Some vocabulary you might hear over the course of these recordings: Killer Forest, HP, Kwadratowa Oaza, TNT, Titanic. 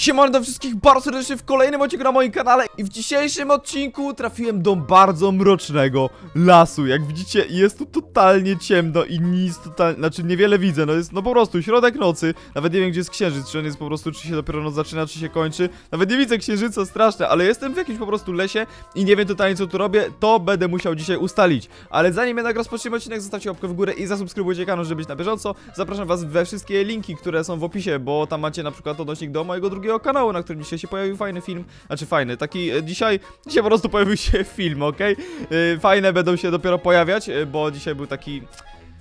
Siemano do wszystkich bardzo serdecznie w kolejnym odcinku na moim kanale. I w dzisiejszym odcinku trafiłem do bardzo mrocznego lasu. Jak widzicie, jest tu totalnie ciemno i nic totalnie, znaczy niewiele widzę. No jest, no po prostu środek nocy. Nawet nie wiem, gdzie jest księżyc, czy on jest po prostu, czy się dopiero noc zaczyna, czy się kończy. Nawet nie widzę księżyca, straszne, ale jestem w jakimś po prostu lesie i nie wiem totalnie, co tu robię. To będę musiał dzisiaj ustalić. Ale zanim jednak rozpoczniemy odcinek, zostawcie łapkę w górę i zasubskrybujcie kanał, żeby być na bieżąco. Zapraszam was we wszystkie linki, które są w opisie, bo tam macie na przykład odnośnik do mojego drugiego kanału, na którym dzisiaj się pojawił fajny film. Znaczy fajny, taki dzisiaj po prostu pojawił się film, okej? Fajne będą się dopiero pojawiać, bo dzisiaj był taki...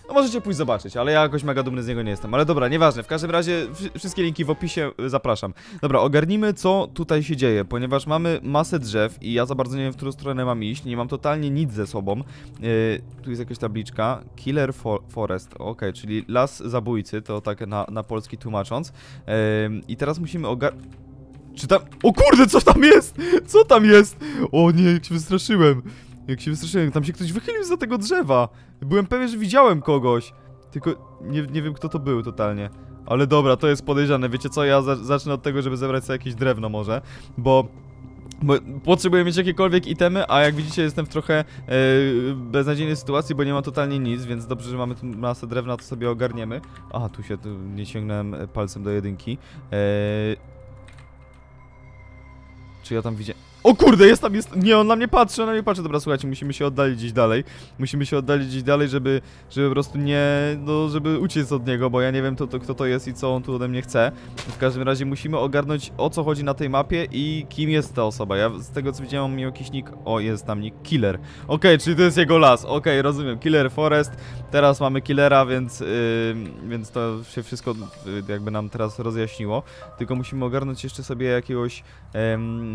No możecie pójść zobaczyć, ale ja jakoś mega dumny z niego nie jestem. Ale dobra, nieważne, w każdym razie wszystkie linki w opisie, zapraszam. Dobra, ogarnijmy, co tutaj się dzieje, ponieważ mamy masę drzew i ja za bardzo nie wiem, w którą stronę mam iść. Nie mam totalnie nic ze sobą. Tu jest jakaś tabliczka Killer Forest, ok, czyli las zabójcy, to tak na polski tłumacząc. I teraz musimy ogarnąć... Czy tam... O kurde, co tam jest? Co tam jest? O nie, jak się wystraszyłem. Tam się ktoś wychylił za tego drzewa. Byłem pewien, że widziałem kogoś. Tylko nie wiem, kto to był totalnie. Ale dobra, to jest podejrzane. Wiecie co, ja zacznę od tego, żeby zebrać sobie jakieś drewno może. Bo potrzebuję mieć jakiekolwiek itemy, a jak widzicie, jestem w trochę beznadziejnej sytuacji, bo nie mam totalnie nic, więc dobrze, że mamy tu masę drewna, to sobie ogarniemy. Aha, tu nie sięgnąłem palcem do jedynki. Czy ja tam widziałem... O kurde, jest tam, jest... Nie, on na mnie patrzy, Dobra, słuchajcie, musimy się oddalić gdzieś dalej. Żeby po prostu nie... No, żeby uciec od niego, bo ja nie wiem, kto to jest i co on tu ode mnie chce. W każdym razie musimy ogarnąć, o co chodzi na tej mapie i kim jest ta osoba. Ja z tego, co widziałem, miał jakiś nick... O, jest tam nick Killer. Okej, czyli to jest jego las. Okej, rozumiem. Killer Forest. Teraz mamy Killera, więc to się wszystko jakby nam teraz rozjaśniło. Tylko musimy ogarnąć jeszcze sobie jakiegoś...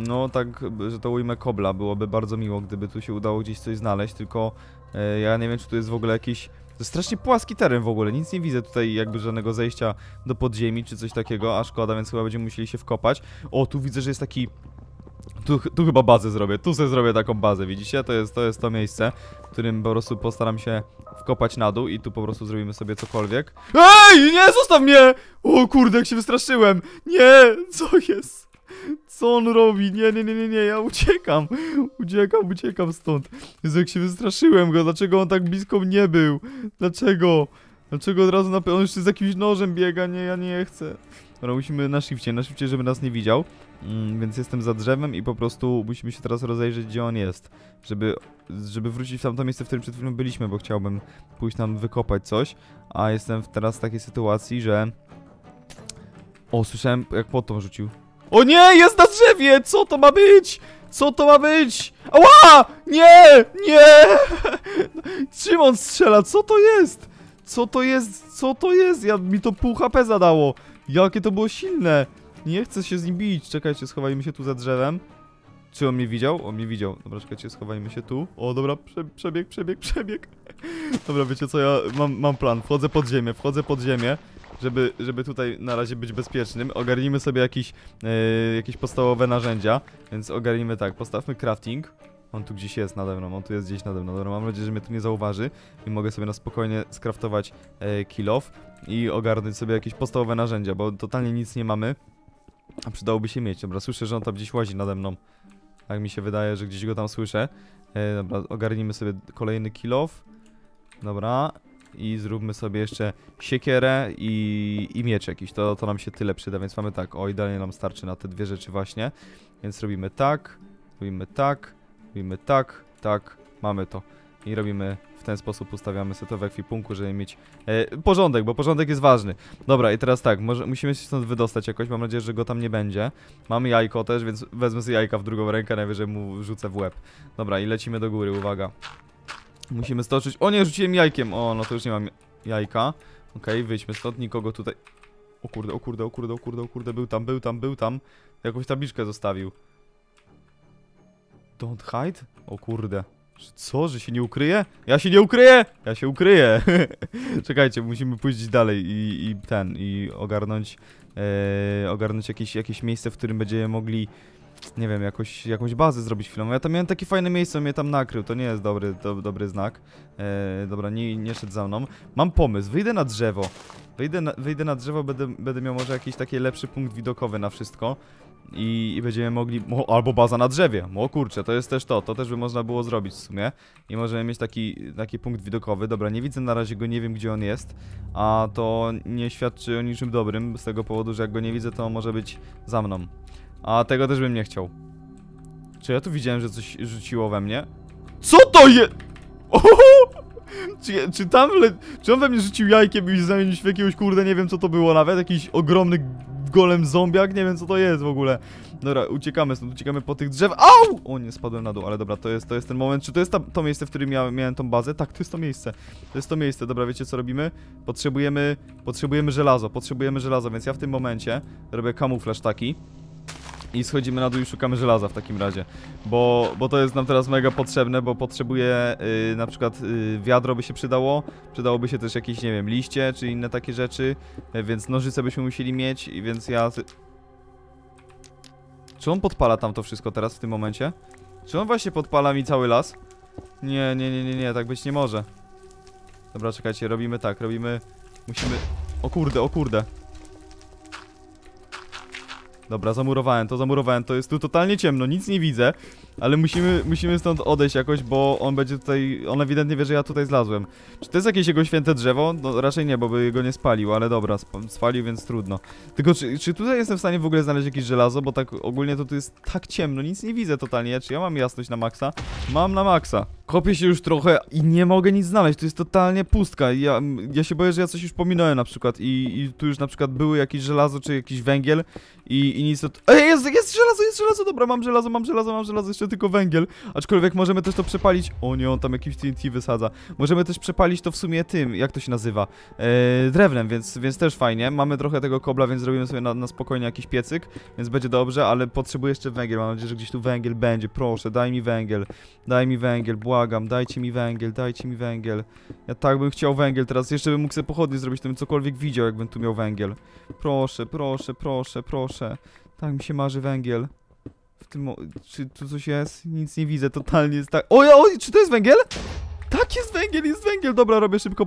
no, tak... że to ujmę, kobla. Byłoby bardzo miło, gdyby tu się udało gdzieś coś znaleźć, tylko ja nie wiem, czy tu jest w ogóle jakiś... To jest strasznie płaski teren w ogóle, nic nie widzę tutaj jakby żadnego zejścia do podziemi czy coś takiego, a szkoda, więc chyba będziemy musieli się wkopać. O, tu widzę, że jest taki... Tu chyba bazę zrobię, tu sobie zrobię taką bazę, widzicie? To jest to miejsce, w którym po prostu postaram się wkopać na dół i tu po prostu zrobimy sobie cokolwiek. EJ! Nie! Zostaw mnie! O kurde, jak się wystraszyłem! Nie! Co jest? Co on robi? Nie, ja uciekam. Uciekam stąd. Jezu, jak się wystraszyłem go, dlaczego on tak blisko mnie był? Dlaczego od razu na pewno jeszcze z jakimś nożem biega? Nie, ja nie chcę. Dobra, musimy na szybciej, żeby nas nie widział. Więc jestem za drzewem i po prostu musimy się teraz rozejrzeć, gdzie on jest. Żeby wrócić w tamto miejsce, w którym przed chwilą byliśmy, bo chciałbym pójść tam wykopać coś. A jestem teraz w takiej sytuacji, że... O, słyszałem, jak potą rzucił. O nie! Jest na drzewie! Co to ma być? Ała! Nie! Nie! Czym on strzela? Co to jest? Mi to pół HP zadało. Jakie to było silne. Nie chcę się z nim bić. Czekajcie, schowajmy się tu za drzewem. Czy on mnie widział? On mnie widział. Dobra, czekajcie, schowajmy się tu. O, dobra, przebieg. Dobra, wiecie co? Ja mam plan. Wchodzę pod ziemię. Żeby tutaj na razie być bezpiecznym, ogarnijmy sobie jakieś podstawowe narzędzia. Więc ogarnijmy tak, postawmy crafting. On tu gdzieś jest nade mną, Dobra, mam nadzieję, że mnie tu nie zauważy i mogę sobie na spokojnie skraftować kill off i ogarnąć sobie jakieś podstawowe narzędzia, bo totalnie nic nie mamy, a przydałoby się mieć. Dobra, słyszę, że on tam gdzieś łazi nade mną. Tak mi się wydaje, że gdzieś go tam słyszę. Dobra, ogarnijmy sobie kolejny kill off. Dobra. I zróbmy sobie jeszcze siekierę i miecz jakiś, to nam się tyle przyda, więc mamy tak, o idealnie nam starczy na te dwie rzeczy właśnie. Więc robimy tak, mamy to. I robimy w ten sposób, ustawiamy sobie to w ekwipunku, żeby mieć porządek, bo porządek jest ważny. Dobra, i teraz tak, musimy się stąd wydostać jakoś, mam nadzieję, że go tam nie będzie. Mamy jajko też, więc wezmę sobie jajka w drugą rękę, najwyżej mu rzucę w łeb. Dobra, i lecimy do góry, uwaga. Musimy stoczyć... O nie, rzuciłem jajkiem! O, no to już nie mam jajka. Okej, wyjdźmy stąd, nikogo tutaj... O kurde, był tam. Jakąś tabliczkę zostawił. Don't hide? O kurde. Co? Że się nie ukryje? Ja się nie ukryję! Ja się ukryję! Czekajcie, musimy pójść dalej i ogarnąć... ogarnąć jakieś miejsce, w którym będziemy mogli... Nie wiem, jakąś bazę zrobić chwilą. Ja tam miałem takie fajne miejsce, on mnie tam nakrył. To nie jest dobry znak. Dobra, nie szedł za mną. Mam pomysł, wyjdę na drzewo. Wyjdę na drzewo, będę miał może jakiś taki lepszy punkt widokowy na wszystko. I będziemy mogli... albo baza na drzewie. O kurczę, to jest też to. To też by można było zrobić w sumie. I możemy mieć taki punkt widokowy. Dobra, nie widzę na razie go, nie wiem gdzie on jest. A to nie świadczy o niczym dobrym. Z tego powodu, że jak go nie widzę, to może być za mną. A tego też bym nie chciał. Czy ja tu widziałem, że coś rzuciło we mnie? Co to jest? Czy on we mnie rzucił jajkiem i zamienił się w jakiegoś, kurde, nie wiem co to było nawet. Jakiś ogromny golem zombiak, nie wiem co to jest w ogóle. Dobra, uciekamy stąd, uciekamy po tych drzew. Au! O nie, spadłem na dół, ale dobra, to jest ten moment. Czy to jest to miejsce, w którym miałem tą bazę? Tak, to jest to miejsce. To jest to miejsce, dobra, wiecie co robimy? Potrzebujemy żelazo, więc ja w tym momencie robię kamuflaż taki. I schodzimy na dół i szukamy żelaza w takim razie, bo to jest nam teraz mega potrzebne, bo potrzebuję na przykład wiadro by się przydało, przydałoby się też jakieś, nie wiem, liście czy inne takie rzeczy, więc nożyce byśmy musieli mieć, i więc ja... Czy on podpala tam to wszystko teraz w tym momencie? Czy on właśnie podpala mi cały las? Nie, tak być nie może. Dobra, czekajcie, robimy tak, musimy... O kurde. Dobra, zamurowałem, to jest tu totalnie ciemno, nic nie widzę. Ale musimy stąd odejść jakoś, bo on będzie tutaj, on ewidentnie wie, że ja tutaj zlazłem. Czy to jest jakieś jego święte drzewo? No raczej nie, bo by go nie spalił, ale dobra, spalił, więc trudno. Tylko czy tutaj jestem w stanie w ogóle znaleźć jakieś żelazo? Bo tak ogólnie to tu jest tak ciemno, nic nie widzę totalnie. Czy ja mam jasność na maksa? Mam na maksa. Kopię się już trochę i nie mogę nic znaleźć, to jest totalnie pustka. Ja się boję, że ja coś już pominąłem na przykład i tu już na przykład były jakieś żelazo czy jakiś węgiel i nic... Ej, jest żelazo, dobra, mam żelazo, jeszcze tylko węgiel. Aczkolwiek możemy też to przepalić... O nie, on tam jakiś TNT wysadza. Możemy też przepalić to w sumie tym, jak to się nazywa? Drewnem, więc też fajnie. Mamy trochę tego kobla, więc zrobimy sobie na spokojnie jakiś piecyk, więc będzie dobrze, ale potrzebuję jeszcze węgiel. Mam nadzieję, że gdzieś tu węgiel będzie. Proszę, daj mi węgiel, błagam, dajcie mi węgiel. Ja tak bym chciał węgiel teraz, jeszcze bym mógł sobie pochodnie zrobić, to bym cokolwiek widział, jakbym tu miał węgiel. Proszę. Tak mi się marzy węgiel. Czy tu coś jest? Nic nie widzę, totalnie jest tak... Oj, czy to jest węgiel? Tak, jest węgiel, dobra, robię szybko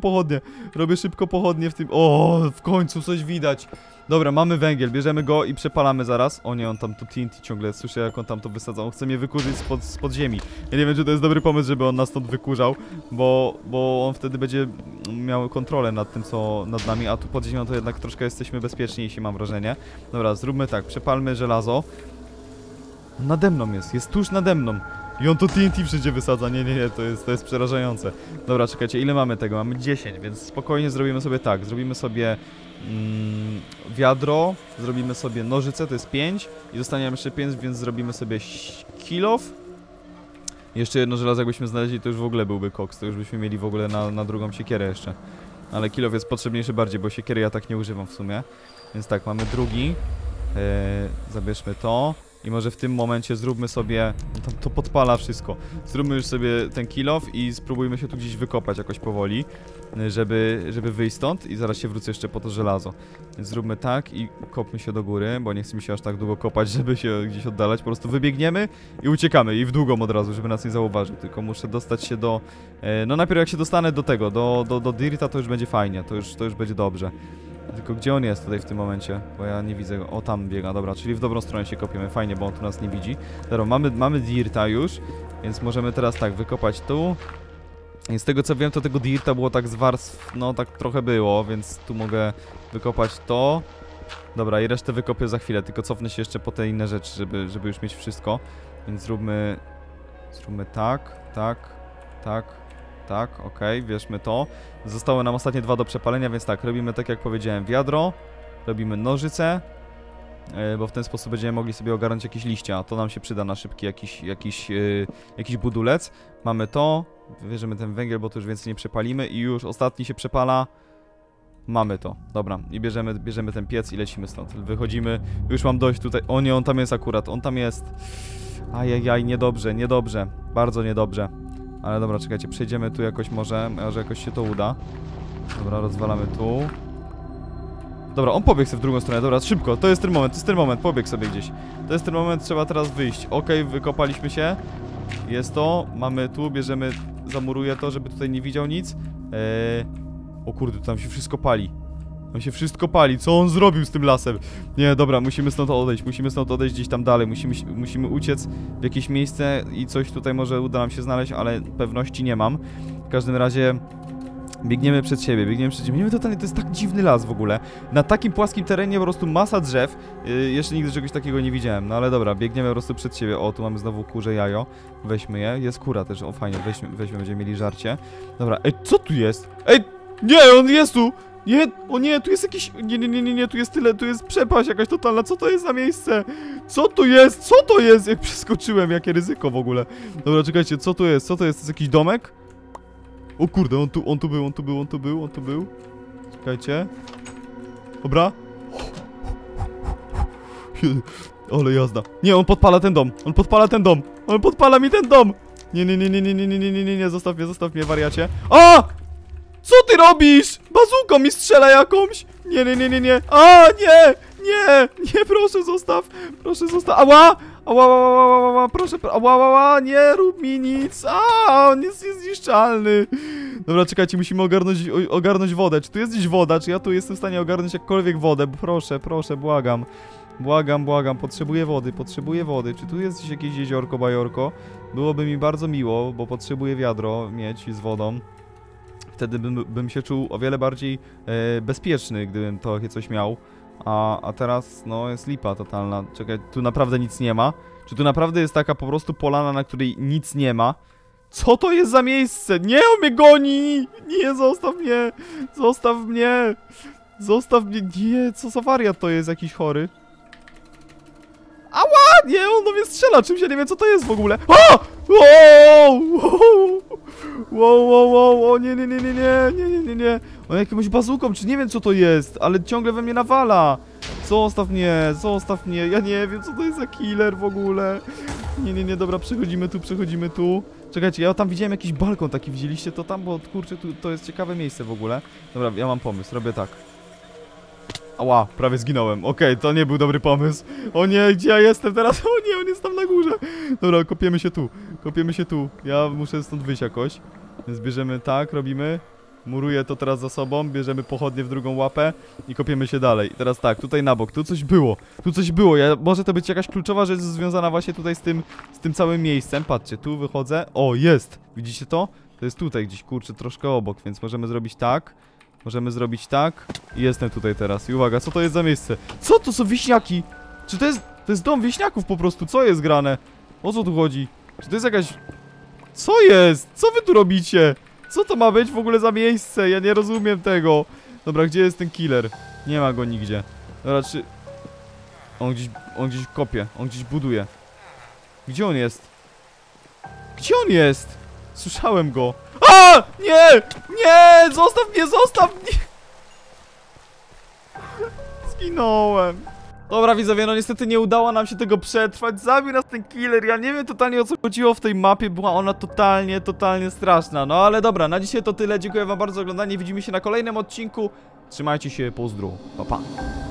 pochodnie w tym... O, w końcu coś widać. Dobra, mamy węgiel, bierzemy go i przepalamy zaraz. O nie, on tam to TNT ciągle, słyszę jak on tam to wysadza, on chce mnie wykurzyć spod ziemi. Ja nie wiem, czy to jest dobry pomysł, żeby on nas stąd wykurzał, bo on wtedy będzie miał kontrolę nad tym, co nad nami, a tu pod ziemią to jednak troszkę jesteśmy bezpieczniejsi, mam wrażenie. Dobra, zróbmy tak, przepalmy żelazo. Nade mną jest tuż nade mną. I on to TNT wszędzie wysadza, nie, to jest przerażające. Dobra, czekajcie, ile mamy tego? Mamy 10, więc spokojnie zrobimy sobie tak. Zrobimy sobie wiadro, zrobimy sobie nożyce, to jest 5. I dostaniemy nam jeszcze 5, więc zrobimy sobie kilof. Jeszcze jedno żelazo jakbyśmy znaleźli, to już w ogóle byłby koks. To już byśmy mieli w ogóle na drugą siekierę jeszcze. Ale kilof jest potrzebniejszy bardziej, bo siekiery ja tak nie używam w sumie. Więc tak, mamy drugi. Zabierzmy to. I może w tym momencie zróbmy sobie... Tam to podpala wszystko. Zróbmy już sobie ten kill off i spróbujmy się tu gdzieś wykopać jakoś powoli, żeby wyjść stąd. I zaraz się wrócę jeszcze po to żelazo. Więc zróbmy tak i kopmy się do góry, bo nie chcemy się aż tak długo kopać, żeby się gdzieś oddalać. Po prostu wybiegniemy i uciekamy. I w długą od razu, żeby nas nie zauważył. Tylko muszę dostać się do... No najpierw jak się dostanę do tego, do Dirta, to już będzie fajnie. To już będzie dobrze. Tylko gdzie on jest tutaj w tym momencie? Bo ja nie widzę go. O, tam biega, dobra, czyli w dobrą stronę się kopiemy. Fajnie, bo on tu nas nie widzi. Dobra, mamy Dirta już, więc możemy teraz tak wykopać tu. I z tego co wiem, to tego Dirta było tak z warstw, no tak trochę było, więc tu mogę wykopać to. Dobra, i resztę wykopię za chwilę, tylko cofnę się jeszcze po te inne rzeczy, żeby już mieć wszystko. Więc zróbmy tak, okej, bierzmy to. Zostały nam ostatnie 2 do przepalenia, więc tak, robimy tak jak powiedziałem, wiadro, robimy nożyce, bo w ten sposób będziemy mogli sobie ogarnąć jakieś liścia, to nam się przyda na szybki jakiś budulec. Mamy to, bierzemy ten węgiel, bo to już więcej nie przepalimy i już ostatni się przepala. Mamy to, dobra, i bierzemy ten piec i lecimy stąd, wychodzimy, już mam dość tutaj, o nie, on tam jest akurat, on tam jest. Ajajaj, niedobrze, bardzo niedobrze. Ale dobra, czekajcie, przejdziemy tu jakoś może, że jakoś się to uda. Dobra, rozwalamy tu. Dobra, on pobiegł sobie w drugą stronę, dobra, szybko, to jest ten moment, pobiegł sobie gdzieś. To jest ten moment, trzeba teraz wyjść. Okej, wykopaliśmy się. Jest to, mamy tu, bierzemy, zamuruję to, żeby tutaj nie widział nic. O kurde, tam się wszystko pali. Tam się wszystko pali, co on zrobił z tym lasem? Nie, dobra, musimy stąd odejść gdzieś tam dalej, musimy uciec w jakieś miejsce i coś tutaj może uda nam się znaleźć, ale pewności nie mam. W każdym razie... Biegniemy przed siebie. Nie, totalnie, to jest tak dziwny las w ogóle. Na takim płaskim terenie po prostu masa drzew. Jeszcze nigdy czegoś takiego nie widziałem. No ale dobra, biegniemy po prostu przed siebie. O, tu mamy znowu kurze jajo. Weźmy je. Jest kura też, o fajnie, weźmy, będziemy mieli żarcie. Dobra, ej, co tu jest? Ej, nie, on jest tu! Nie, o nie, tu jest jakiś... Nie, tu jest przepaść jakaś totalna, co to jest za miejsce? Co to jest? Jak przeskoczyłem, jakie ryzyko w ogóle. Dobra, czekajcie, co to jest? To jest jakiś domek? O kurde, on tu był. Czekajcie. Dobra. Ale jazda. Nie, on podpala ten dom. On podpala mi ten dom. Nie, zostaw mnie, wariacie. A! Co ty robisz? Bazuką mi strzela jakąś. Nie. A, nie, proszę zostaw. Ała, proszę, ała, nie rób mi nic, on jest niezniszczalny. Dobra, czekajcie, musimy ogarnąć wodę. Czy tu jest gdzieś woda, czy ja tu jestem w stanie ogarnąć jakkolwiek wodę? Proszę, błagam, potrzebuję wody. Czy tu jest gdzieś jakieś jeziorko, bajorko? Byłoby mi bardzo miło, bo potrzebuję wiadro mieć z wodą. Wtedy bym się czuł o wiele bardziej bezpieczny, gdybym takie coś miał. A teraz, no, jest lipa totalna. Czekaj, tu naprawdę nic nie ma. Czy tu naprawdę jest taka po prostu polana, na której nic nie ma? Co to jest za miejsce? Nie, on mnie goni! Nie, zostaw mnie! Nie, co za wariat to jest, jakiś chory? Ała! Nie, on do mnie strzela, czymś ja nie wiem, co to jest w ogóle. O! Wow, nie. On jakąś bazuką, czy nie wiem co to jest, ale ciągle we mnie nawala. Zostaw mnie, ja nie wiem co to jest za killer w ogóle. Nie, dobra, przechodzimy tu. Czekajcie, ja tam widziałem jakiś balkon taki, widzieliście to tam, bo kurczę, tu, to jest ciekawe miejsce w ogóle. Dobra, ja mam pomysł, robię tak. Ała, prawie zginąłem. Okej, to nie był dobry pomysł. O nie, gdzie ja jestem teraz? O nie, on jest tam na górze. Dobra, kopiemy się tu. Ja muszę stąd wyjść jakoś. Więc bierzemy, tak, robimy. Muruję to teraz za sobą, bierzemy pochodnie w drugą łapę i kopiemy się dalej. I teraz tak, tutaj na bok, tu coś było. Ja, może to być jakaś kluczowa rzecz związana właśnie tutaj z tym całym miejscem. Patrzcie, tu wychodzę. O, jest! Widzicie to? To jest tutaj gdzieś, kurczę, troszkę obok, więc możemy zrobić tak. I jestem tutaj teraz. I uwaga, co to jest za miejsce? Co to są wieśniaki? Czy to jest dom wieśniaków po prostu? Co jest grane? O co tu chodzi? Czy to jest jakaś... Co jest? Co wy tu robicie? Co to ma być w ogóle za miejsce? Ja nie rozumiem tego. Dobra, gdzie jest ten killer? Nie ma go nigdzie. Dobra, czy... On gdzieś kopie. On gdzieś buduje. Gdzie on jest? Słyszałem go. A! Nie! Zostaw mnie! Zginąłem. Dobra widzowie, no niestety nie udało nam się tego przetrwać. Zabił nas ten killer, ja nie wiem totalnie o co chodziło w tej mapie. Była ona totalnie straszna. No ale dobra, na dzisiaj to tyle. Dziękuję wam bardzo za oglądanie. Widzimy się na kolejnym odcinku. Trzymajcie się, pozdro. Pa, pa.